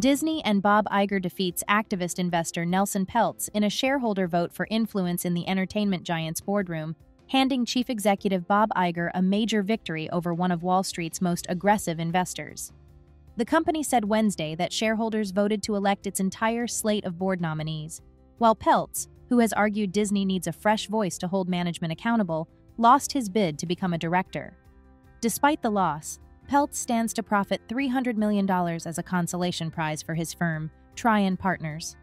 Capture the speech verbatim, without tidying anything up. Disney and Bob Iger defeats activist investor Nelson Peltz in a shareholder vote for influence in the entertainment giant's boardroom, handing chief executive Bob Iger a major victory over one of Wall Street's most aggressive investors. The company said Wednesday that shareholders voted to elect its entire slate of board nominees, while Peltz, who has argued Disney needs a fresh voice to hold management accountable, lost his bid to become a director. Despite the loss, Peltz stands to profit three hundred million dollars as a consolation prize for his firm, Trian Partners.